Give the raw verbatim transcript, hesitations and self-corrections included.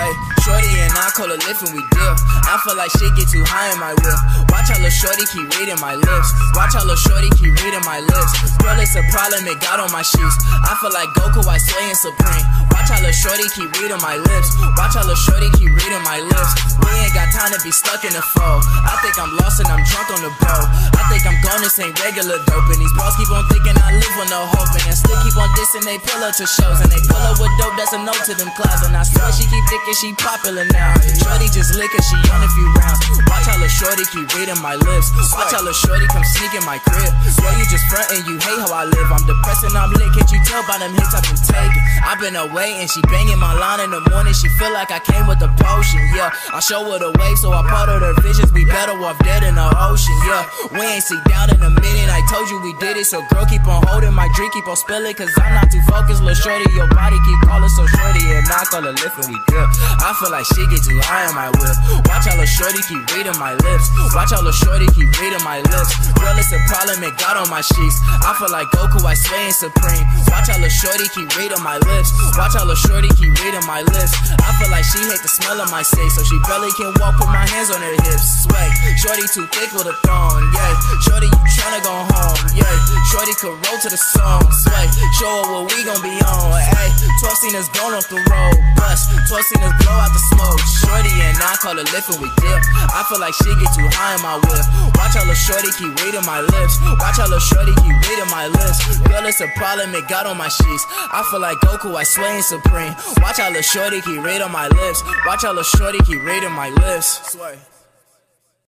Ayy, shorty and I call a lift and we dip. I feel like shit get too high in my whip. Watch how lil' shorty keep reading my lips. Watch how lil' shorty keep reading my lips. Girl, it's a problem, it got on my shoes. I feel like Goku, I slay and supreme. Watch how lil' shorty keep reading my lips. Watch how lil' shorty keep reading my lips. We ain't got time to be stuck in a foe. I think I'm lost and I'm drunk on the boat. I think I'm gone, this ain't regular dope. And these bros keep on thinking I live with no hope. And I still keep on dissing, they pillow to shows. And they pull up with dope, that's a no to them clouds. And I swear she keep thinking she popular now. Shorty just lickin', she on a few rounds. Watch how lil' shorty keep reading my lips. Watch how lil' shorty come sneak in my crib. Yo, you just frontin', you hate how I live. I'm depressed and I'm lit, can't you tell by them hits I've been taking? I've been away and she bangin' my line in the morning. She feel like I came with a potion, yeah. I show her the way, so I part of her visions. We better off dead in the ocean, yeah. We ain't see down in a minute, I told you we did it. So girl, keep on holding my drink, keep on spillin', cause I'm not too focused. Lil' shorty, your body keep callin', so shorty and I call a lift and we dip. I feel like shit get too high in my whip. Watch how lil' shorty keep reading my lips. Watch how lil' shorty keep reading my lips. Girl, it's a problem, it got on my sheets. I feel like Goku, I slay and supreme. Watch how lil' shorty keep reading my lips. Watch how lil' shorty keep reading my lips. I feel like she hate the smell of my steak, so she barely can walk with my hands on her hips. Sway, shorty too thick with a thong, yeah. Shorty, you tryna go home, yeah. Shorty could roll to the song, sway. Show her what we gon' be on, ayy. twelve seen us gone off the road, bust. twelve seen us blow out the smoke. Shorty and I call a lift and we dip. I feel like shit get too high in my whip. Watch how lil' shorty keep reading my lips. Watch how lil' shorty keep reading my lips. Girl, it's a problem, it got on my sheets. I feel like Goku, I slay and supreme. Watch how lil' shorty keep reading my lips. Watch how lil' shorty keep reading my lips.